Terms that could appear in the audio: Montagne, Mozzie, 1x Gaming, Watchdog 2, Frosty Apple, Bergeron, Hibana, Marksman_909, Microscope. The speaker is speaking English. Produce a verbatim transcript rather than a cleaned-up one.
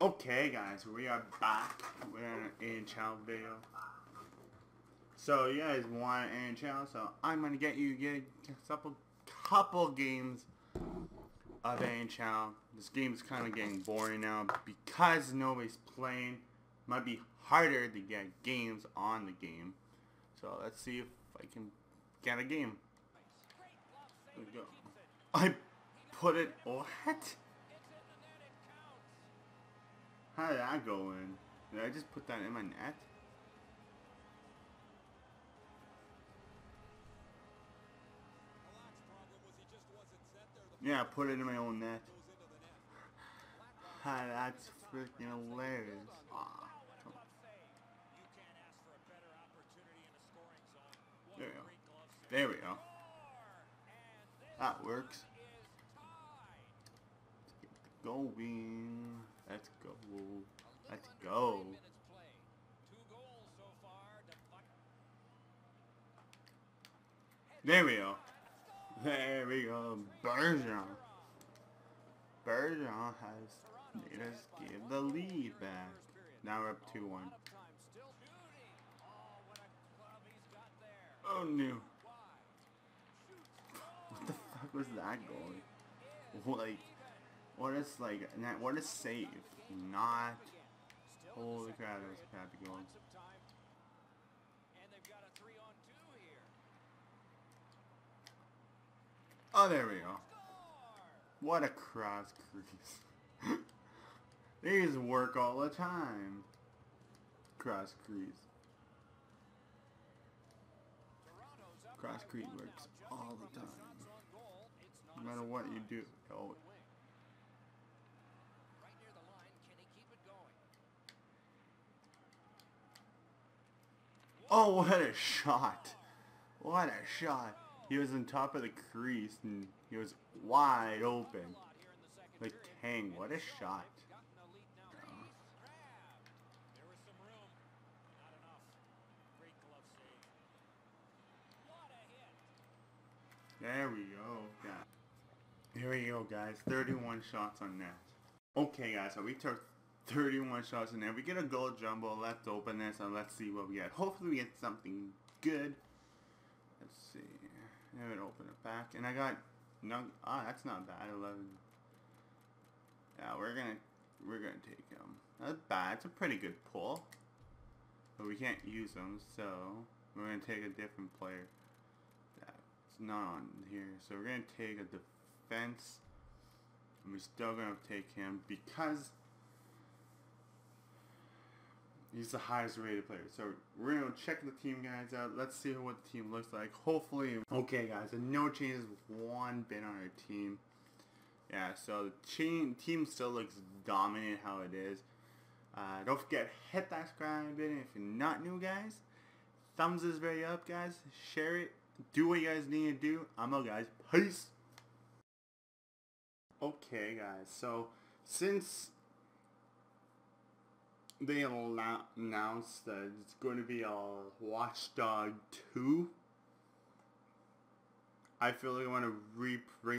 Okay guys, we are back with an A and Chow video. So you guys want A and Chow, so I'm gonna get you get a couple, couple games of A and Chow. This game is kind of getting boring now because nobody's playing. Might be harder to get games on the game. So let's see if I can get a game. There we go. I put it, what? How did I go in? Did I just put that in my net? Yeah, I put it in my own net. Hi, that's freaking hilarious. Oh. There we go. There we go. That works. Let's get going. Let's go. Let's go. There we go. There we go. Bergeron. Bergeron has made us give the lead back. Now we're up two one. Oh no. What the fuck was that goal? Like, what is like, what a save. Not, holy crap, that was a crappy goal. Oh, there we go. What a cross crease. These work all the time. Cross crease. Cross crease works all the time. No matter what you do. Oh. Oh, what a shot. What a shot. He was on top of the crease and he was wide open. Like, dang, what a shot. Oh. There we go, guys. There we go, guys. thirty-one shots on net. Okay, guys, so we took thirty-one shots on net. We get a goal jumbo. Let's open this and let's see what we get. Hopefully we get something good. Let's see. I'm gonna open it back, and I got no. Ah, that's not bad. Eleven. Yeah, we're gonna we're gonna take them. That's bad. It's a pretty good pull, but we can't use them, so we're gonna take a different player. That's not on here, so we're gonna take a defense, and we're still gonna take him because he's the highest rated player. So we're going to check the team guys out. Let's see what the team looks like. Hopefully. Okay guys. So no changes. One bit on our team. Yeah. So the team, team still looks dominant how it is. Uh, don't forget. Hit that subscribe button if you're not new guys. Thumbs this video up guys. Share it. Do what you guys need to do. I'm out guys. Peace. Okay guys. So since they announced that it's going to be a Watchdog two. I feel like I want to re